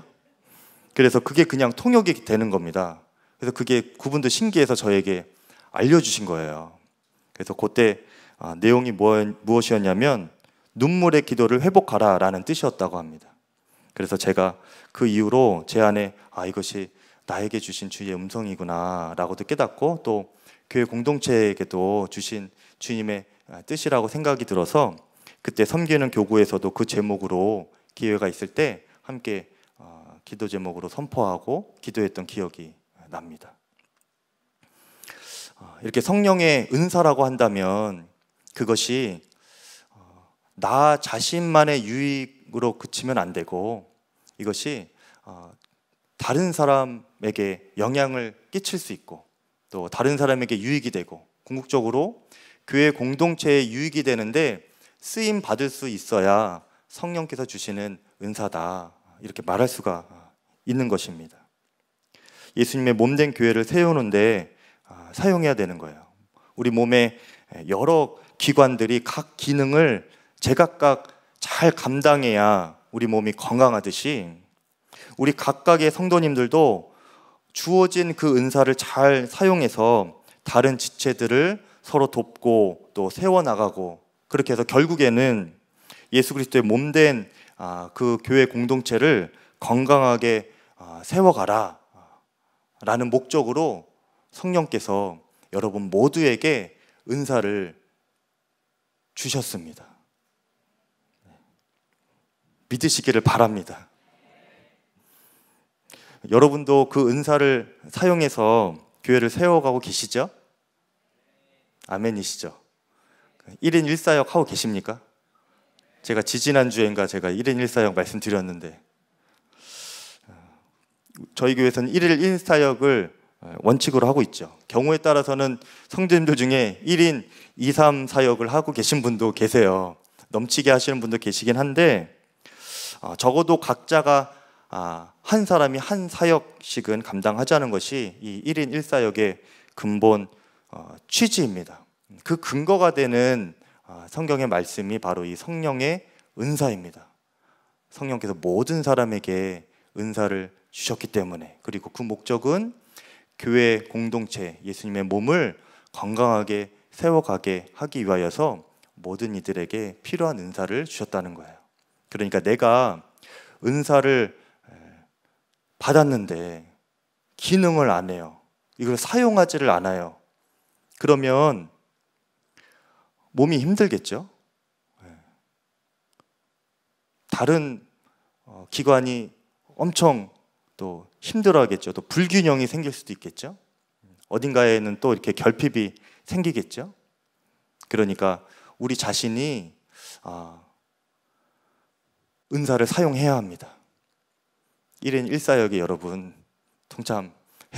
그래서 그게 그냥 통역이 되는 겁니다. 그래서 그게 그분도 신기해서 저에게 알려주신 거예요. 그래서 그때 아, 내용이 뭐, 무엇이었냐면 눈물의 기도를 회복하라 라는 뜻이었다고 합니다. 그래서 제가 그 이후로 제 안에 아 이것이 나에게 주신 주의 음성이구나 라고도 깨닫고, 또 교회 공동체에게도 주신 주님의 뜻이라고 생각이 들어서 그때 섬기는 교구에서도 그 제목으로 기회가 있을 때 함께 기도 제목으로 선포하고 기도했던 기억이 납니다. 이렇게 성령의 은사라고 한다면 그것이 나 자신만의 유익으로 그치면 안 되고 이것이 다른 사람에게 영향을 끼칠 수 있고 또 다른 사람에게 유익이 되고 궁극적으로 교회 공동체의 유익이 되는데 쓰임 받을 수 있어야 성령께서 주시는 은사다, 이렇게 말할 수가 있는 것입니다. 예수님의 몸된 교회를 세우는데 사용해야 되는 거예요. 우리 몸의 여러 기관들이 각 기능을 제각각 잘 감당해야 우리 몸이 건강하듯이 우리 각각의 성도님들도 주어진 그 은사를 잘 사용해서 다른 지체들을 서로 돕고 또 세워나가고, 그렇게 해서 결국에는 예수 그리스도의 몸된 그 교회 공동체를 건강하게 세워가라 라는 목적으로 성령께서 여러분 모두에게 은사를 주셨습니다. 믿으시기를 바랍니다. 여러분도 그 은사를 사용해서 교회를 세워가고 계시죠? 아멘이시죠? 일 인 일 사역 하고 계십니까? 제가 지지난주엔가 제가 일 인 일 사역 말씀드렸는데 저희 교회에서는 일 일 일 사역을 원칙으로 하고 있죠. 경우에 따라서는 성도님들 중에 일 인 이, 삼 사역을 하고 계신 분도 계세요. 넘치게 하시는 분도 계시긴 한데 적어도 각자가 한 사람이 한 사역씩은 감당하자는 것이 이 일 인 일 사역의 근본 취지입니다. 그 근거가 되는 성경의 말씀이 바로 이 성령의 은사입니다. 성령께서 모든 사람에게 은사를 주셨기 때문에, 그리고 그 목적은 교회 공동체, 예수님의 몸을 건강하게 세워가게 하기 위하여서 모든 이들에게 필요한 은사를 주셨다는 거예요. 그러니까 내가 은사를 받았는데 기능을 안 해요. 이걸 사용하지를 않아요. 그러면 몸이 힘들겠죠? 다른 기관이 엄청 또 힘들어하겠죠. 또 불균형이 생길 수도 있겠죠. 어딘가에는 또 이렇게 결핍이 생기겠죠. 그러니까 우리 자신이 아, 은사를 사용해야 합니다. 일 인 일 사역에 여러분 동참해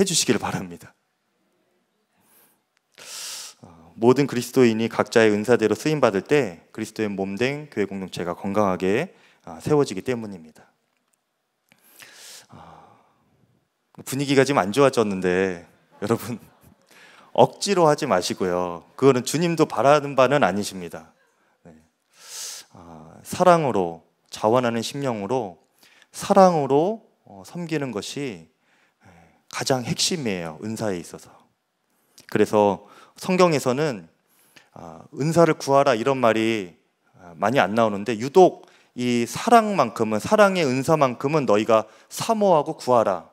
주시길 바랍니다. 모든 그리스도인이 각자의 은사대로 쓰임받을 때 그리스도의 몸된 교회 공동체가 건강하게 세워지기 때문입니다. 분위기가 지금 안 좋아졌는데 여러분 억지로 하지 마시고요. 그거는 주님도 바라는 바는 아니십니다. 네. 아, 사랑으로, 자원하는 심령으로, 사랑으로 어, 섬기는 것이 가장 핵심이에요, 은사에 있어서. 그래서 성경에서는 아, 은사를 구하라 이런 말이 많이 안 나오는데, 유독 이 사랑만큼은, 사랑의 은사만큼은 너희가 사모하고 구하라,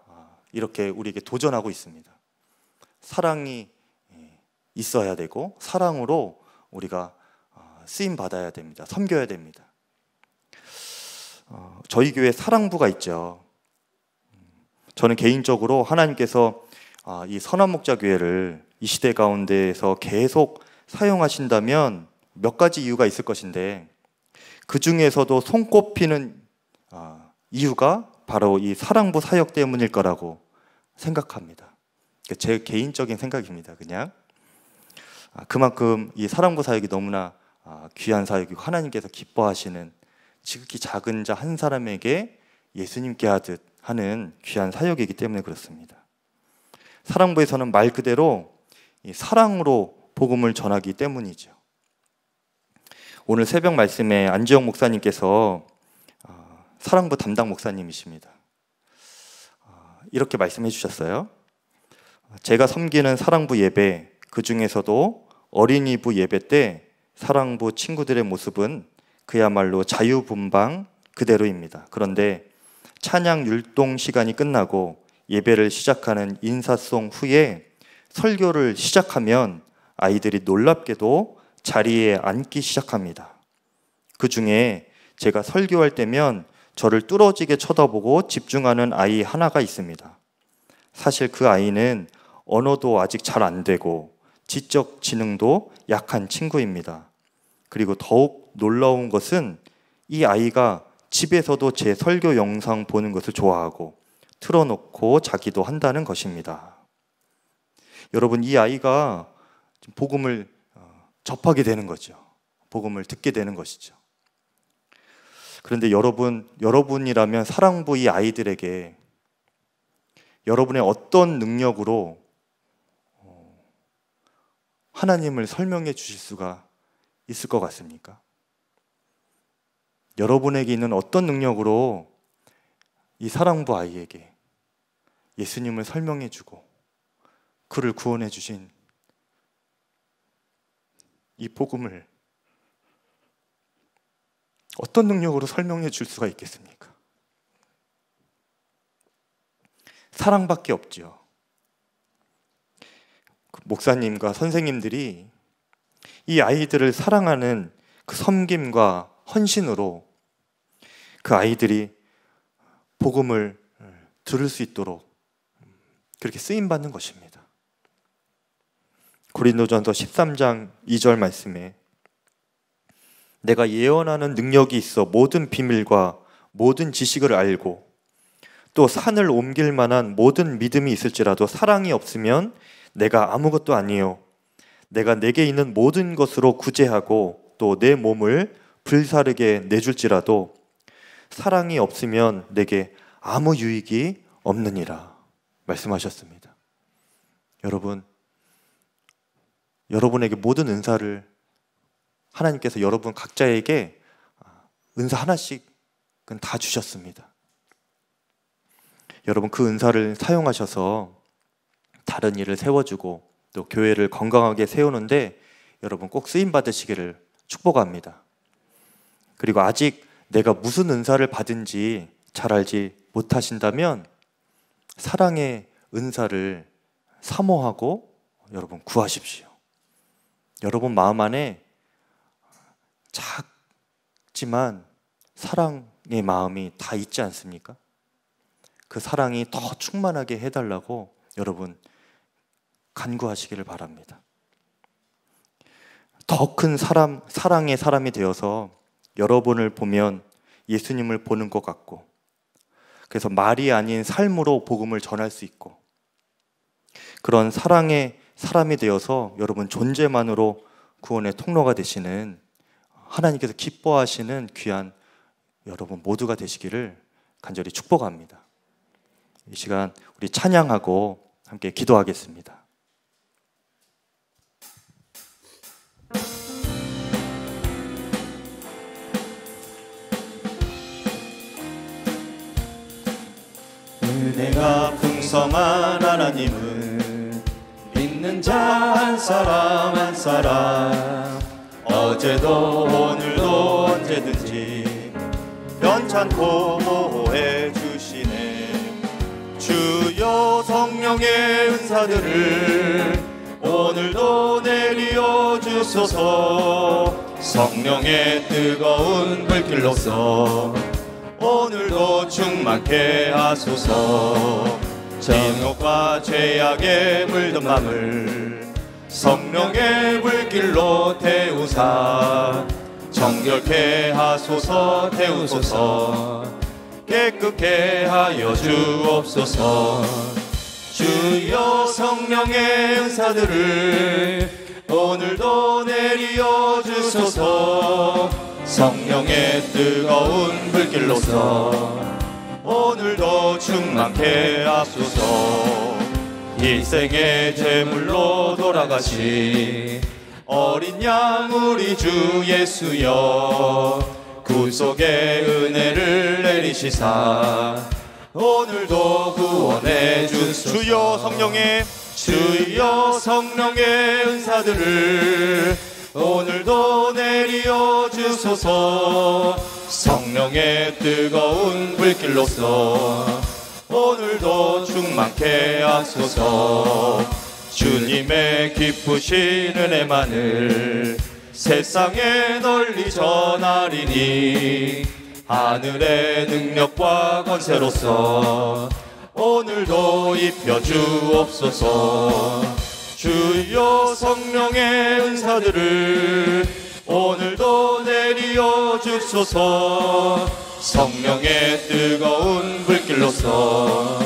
이렇게 우리에게 도전하고 있습니다. 사랑이 있어야 되고 사랑으로 우리가 쓰임받아야 됩니다. 섬겨야 됩니다. 저희 교회 사랑부가 있죠. 저는 개인적으로 하나님께서 이 선한 목자 교회를 이 시대 가운데에서 계속 사용하신다면 몇 가지 이유가 있을 것인데, 그 중에서도 손꼽히는 이유가 바로 이 사랑부 사역 때문일 거라고 생각합니다. 제 개인적인 생각입니다. 그냥 그만큼 이 사랑부 사역이 너무나 귀한 사역이고 하나님께서 기뻐하시는, 지극히 작은 자 한 사람에게 예수님께 하듯 하는 귀한 사역이기 때문에 그렇습니다. 사랑부에서는 말 그대로 이 사랑으로 복음을 전하기 때문이죠. 오늘 새벽 말씀에 안지영 목사님께서, 사랑부 담당 목사님이십니다, 이렇게 말씀해 주셨어요. 제가 섬기는 사랑부 예배, 그 중에서도 어린이부 예배 때 사랑부 친구들의 모습은 그야말로 자유분방 그대로입니다. 그런데 찬양 율동 시간이 끝나고 예배를 시작하는 인사송 후에 설교를 시작하면 아이들이 놀랍게도 자리에 앉기 시작합니다. 그 중에 제가 설교할 때면 저를 뚫어지게 쳐다보고 집중하는 아이 하나가 있습니다. 사실 그 아이는 언어도 아직 잘 안 되고 지적 지능도 약한 친구입니다. 그리고 더욱 놀라운 것은 이 아이가 집에서도 제 설교 영상 보는 것을 좋아하고 틀어놓고 자기도 한다는 것입니다. 여러분, 이 아이가 복음을 접하게 되는 거죠. 복음을 듣게 되는 것이죠. 그런데 여러분, 여러분이라면 사랑부 이 아이들에게 여러분의 어떤 능력으로 하나님을 설명해 주실 수가 있을 것 같습니까? 여러분에게 있는 어떤 능력으로 이 사랑부 아이에게 예수님을 설명해 주고 그를 구원해 주신 이 복음을 어떤 능력으로 설명해 줄 수가 있겠습니까? 사랑밖에 없죠. 그 목사님과 선생님들이 이 아이들을 사랑하는 그 섬김과 헌신으로 그 아이들이 복음을 들을 수 있도록 그렇게 쓰임받는 것입니다. 고린도전서 십삼 장 이 절 말씀에, 내가 예언하는 능력이 있어 모든 비밀과 모든 지식을 알고 또 산을 옮길 만한 모든 믿음이 있을지라도 사랑이 없으면 내가 아무것도 아니요, 내가 내게 있는 모든 것으로 구제하고 또 내 몸을 불사르게 내줄지라도 사랑이 없으면 내게 아무 유익이 없느니라 말씀하셨습니다. 여러분, 여러분에게 모든 은사를 하나님께서 여러분 각자에게 은사 하나씩은 다 주셨습니다. 여러분 그 은사를 사용하셔서 다른 일을 세워주고 또 교회를 건강하게 세우는데 여러분 꼭 쓰임받으시기를 축복합니다. 그리고 아직 내가 무슨 은사를 받은지 잘 알지 못하신다면 사랑의 은사를 사모하고 여러분 구하십시오. 여러분 마음 안에 작지만 사랑의 마음이 다 있지 않습니까? 그 사랑이 더 충만하게 해달라고 여러분 간구하시기를 바랍니다. 더 큰 사람, 사랑의 사람이 되어서 여러분을 보면 예수님을 보는 것 같고, 그래서 말이 아닌 삶으로 복음을 전할 수 있고, 그런 사랑의 사람이 되어서 여러분 존재만으로 구원의 통로가 되시는, 하나님께서 기뻐하시는 귀한 여러분 모두가 되시기를 간절히 축복합니다. 이 시간 우리 찬양하고 함께 기도하겠습니다. 은혜가 풍성한 하나님은 믿는 자 한 사람 한 사람 어제도 오늘도 언제든지 변찮고 보호해 주시네. 주여 성령의 은사들을 오늘도 내리어 주소서. 성령의 뜨거운 불길로서 오늘도 충만케 하소서. 진노과 죄악에 물든 맘을 성령의 불길로 태우사 정결케 하소서. 태우소서 깨끗게 하여 주옵소서. 주여 성령의 은사들을 오늘도 내리어 주소서. 성령의 뜨거운 불길로서 오늘도 충만케 하소서. 일생의 제물로 돌아가신 어린 양 우리 주 예수여 구속의 은혜를 내리시사 오늘도 구원해 주소서. 주여 성령의 주여 성령의 은사들을 오늘도 내리어 주소서. 성령의 뜨거운 불길로서 오늘도 충만케 하소서. 주님의 기쁘신 은혜만을 세상에 널리 전하리니 하늘의 능력과 권세로서 오늘도 입혀 주옵소서. 주여 성령의 은사들을 오늘도 내리어 주소서. 성령의 뜨거운 불길로서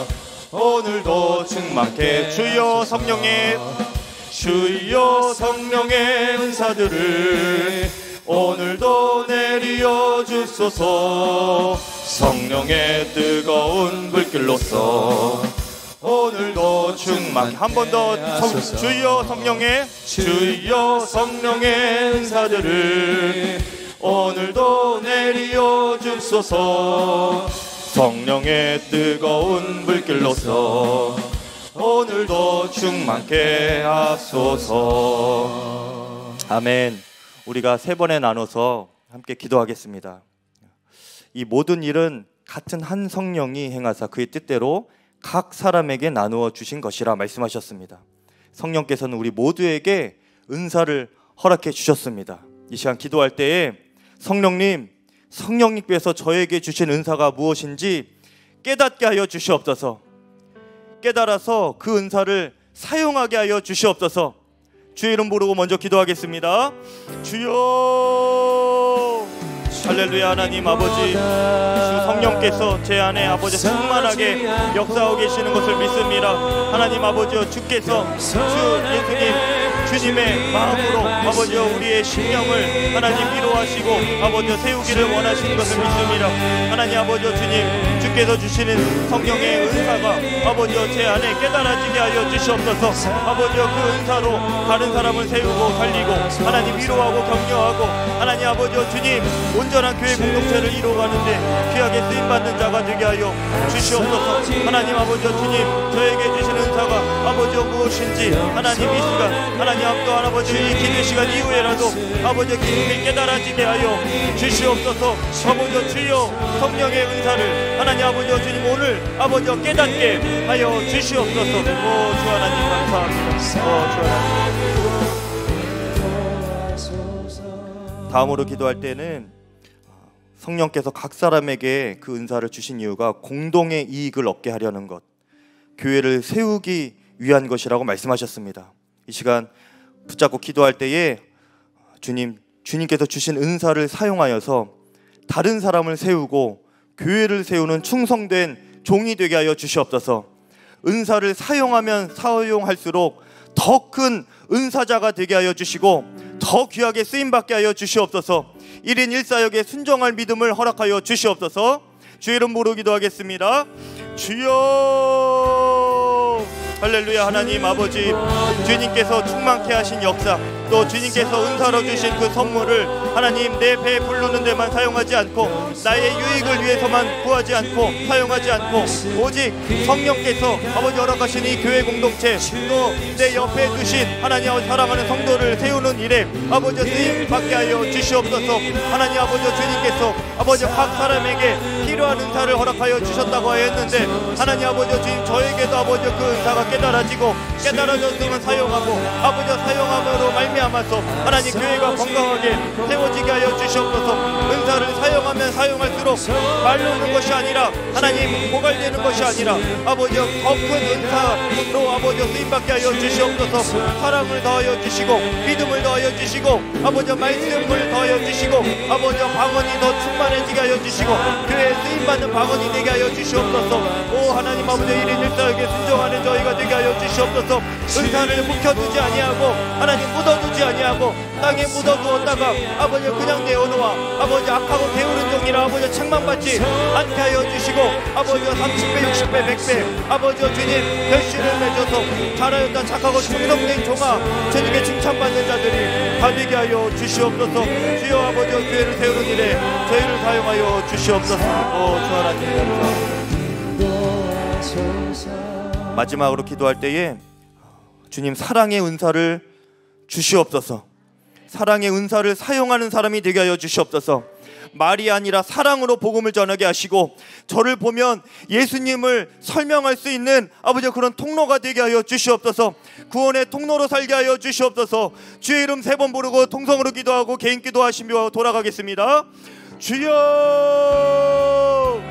오늘도 충만케 주여 성령의 주여 성령의 은사들을 오늘도 내리어 주소서. 성령의 뜨거운 불길로서 오늘도 충만히 한 번 더 주여 성령의 주여 성령의 은사들을 오늘도 내리어 주소서. 성령의 뜨거운 불길로서 오늘도 충만케 하소서. 아멘. 우리가 세 번에 나눠서 함께 기도하겠습니다. 이 모든 일은 같은 한 성령이 행하사 그의 뜻대로 각 사람에게 나누어 주신 것이라 말씀하셨습니다. 성령께서는 우리 모두에게 은사를 허락해 주셨습니다. 이 시간 기도할 때에 성령님, 성령님께서 저에게 주신 은사가 무엇인지 깨닫게 하여 주시옵소서. 깨달아서 그 은사를 사용하게 하여 주시옵소서. 주의 이름 부르고 먼저 기도하겠습니다. 주여 할렐루야. 하나님 아버지, 주 성령께서 제 안에 아버지 충만하게 역사하고 계시는 것을 믿습니다. 하나님 아버지여, 주께서 주 예수님 주님의 마음으로 아버지여 우리의 신령을 하나님 위로하시고 아버지여 세우기를 원하시는 것을 믿습니다. 하나님 하나님 아버지 주님, 주께서 주시는 성령의 은사가 아버지여 제 안에 깨달아지게 하여 주시옵소서. 아버지여 그 은사로 다른 사람을 세우고 살리고 하나님 위로하고 격려하고 하나님 아버지여 주님 온전한 교회 공동체를 이루어가는데 귀하게 쓰임받는 자가 되게 하여 주시옵소서. 하나님 아버지여 주님 저에게 주시는 은사가 아버지여 무엇인지 하나님 이 시간 하나님 앞도 아버지 이 기도 시간 이후에라도 아버지여 깊이 깨달아지게 하여 주시옵소서. 아버지여 주여 성령의 은사를 하나님 아버지여 주님 오늘 아버지여 깨닫게 하여 주시옵소서. 오 주 하나님 감사합니다. 오 주 하나님. 다음으로 기도할 때는 성령께서 각 사람에게 그 은사를 주신 이유가 공동의 이익을 얻게 하려는 것, 교회를 세우기 위한 것이라고 말씀하셨습니다. 이 시간 붙잡고 기도할 때에 주님, 주님께서 주신 은사를 사용하여서 다른 사람을 세우고 교회를 세우는 충성된 종이 되게 하여 주시옵소서. 은사를 사용하면 사용할수록 더 큰 은사자가 되게 하여 주시고 더 귀하게 쓰임받게 하여 주시옵소서. 일 인 일 사역에 순종할 믿음을 허락하여 주시옵소서. 주의 이름으로 기도하겠습니다. 주여 할렐루야. 하나님 아버지 주님께서 충만케 하신 역사 또 주님께서 은사로 주신 그 선물을 하나님 내 배에 부르는 데만 사용하지 않고 나의 유익을 위해서만 구하지 않고 사용하지 않고 오직 성령께서 아버지 허락하신 이 교회 공동체 또 내 옆에 두신 하나님 아버지 사랑하는 성도를 세우는 일에 아버지 쓰임 받게 하여 주시옵소서. 하나님 아버지 주님께서 아버지 각 사람에게 필요한 은사를 허락하여 주셨다고 하였는데 하나님 아버지 주님 저에게도 아버지 그 은사가 깨달아지고 깨달아졌으면 사용하고 아버지 사용함으로 말미암아 하면서 하나님 교회가 건강하게 세워지게 하여 주시옵소서. 은사를 사용하면 사용할수록 말로는 것이 아니라 하나님 고갈되는 것이 아니라 아버지 더 큰 은사로 아버지 쓰임받게 하여 주시옵소서. 사랑을 더하여 주시고 믿음을 더하여 주시고 아버지 말씀을 더하여 주시고 아버지 방언이 더 충만해지게 하여 주시고 교회에 쓰임받는 방언이 되게 하여 주시옵소서. 오 하나님 아버지 일 인 일 사역에 순종하는 저희가 되게 하여 주시옵소서. 은사를 묵혀두지 아니하고 하나님 묻어두지 지 아니하고 땅에 묻어두었다가 아버지 그냥 내어놓아 아버지 악하고 배우는 종이라 아버지 책망받지 않게 하여 주시고 아버지 삼십 배 육십 배 백 배 아버지 주님 결실을 맺어서 잘하였다 착하고 충성된 종아 주님께 칭찬받는 자들이 다 되게 하여 주시옵소서. 주여 아버지 교회를 세우는 일에 저희를 사용하여 주시옵소서. 오 주 하나님. 마지막으로 기도할 때에 주님 사랑의 은사를 주시옵소서. 사랑의 은사를 사용하는 사람이 되게 하여 주시옵소서. 말이 아니라 사랑으로 복음을 전하게 하시고 저를 보면 예수님을 설명할 수 있는 아버지 그런 통로가 되게 하여 주시옵소서. 구원의 통로로 살게 하여 주시옵소서. 주의 이름 세 번 부르고 통성으로 기도하고 개인 기도하시며 돌아가겠습니다. 주여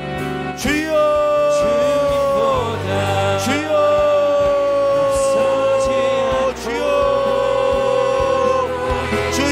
주여 주여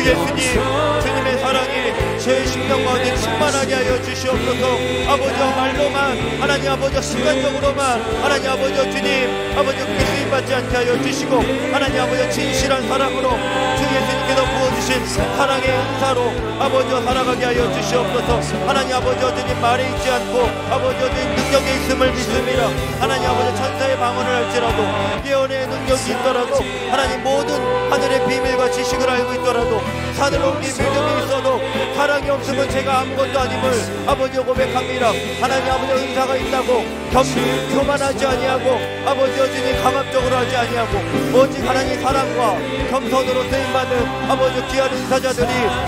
예수님 주님의 사랑이 제 심령 가운데 충만하게 하여 주시옵소서. 아버지 말로만 하나님 아버지 순간적으로만 하나님 아버지 주님 아버지 그렇게 쓰임받지 않게 하여 주시고 하나님 아버지 진실한 사랑으로 주 예수님께서 부어주신 사랑의 은사로 아버지 살아가게 하여 주시옵소서. 하나님 아버지 주님 말에 있지 않고 아버지 주님 능력에 있음을 믿습니다. 하나님 아버지 천사의 방언을 할지라도 예언의 능력이 있더라도 하나님 모든 하늘의 비밀과 지식을 알고 있더라도 산을 옮길 믿음이 있어도 사랑이 없으면 제가 아무것도 아님을 아버지 고백합니다. 하나님 아버지 은사가 있다고 겸손히 교만하지 아니하고 아버지 주님 강압적으로 하지 아니하고 오직 하나님 사랑과 겸손으로 쓰임받는 아버지 귀한 은사자들이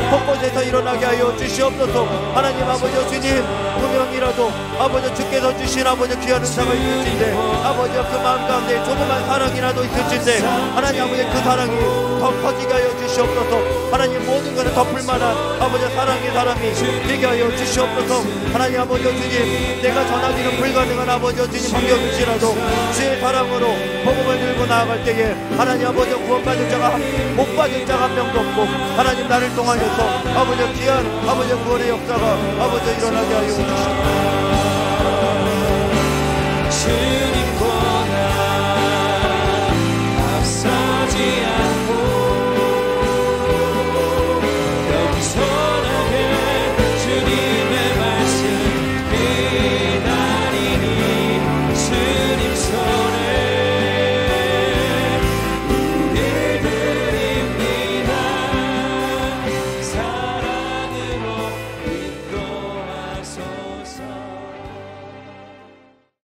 곳곳에서 일어나게 하여 주시옵소서. 하나님 아버지 주님 분명이라도 아버지 주께서 주신 아버지 귀한 은사가 있을진데 아버지 그 마음 가운데 조그만 사랑이라도 있을진데 하나님 아버지 그 사랑이 더 커지게 하여 주시옵소서. 하나님 모든 것을 덮을 만한 아버지 사랑의 사람이 되게 하여 주시옵소서. 하나님 아버지 주님 내가 전하기는 불가능한 아버지 주님 반겨주시라도 주의 사랑으로 복음을 들고 나아갈 때에 하나님 아버지 구원받은 자가 못 받은 자가 한 명도 없고 하나님 나를 통하여서 아버지 귀한 아버지 구원의 역사가 아버지 일어나게 하여 주시옵소서.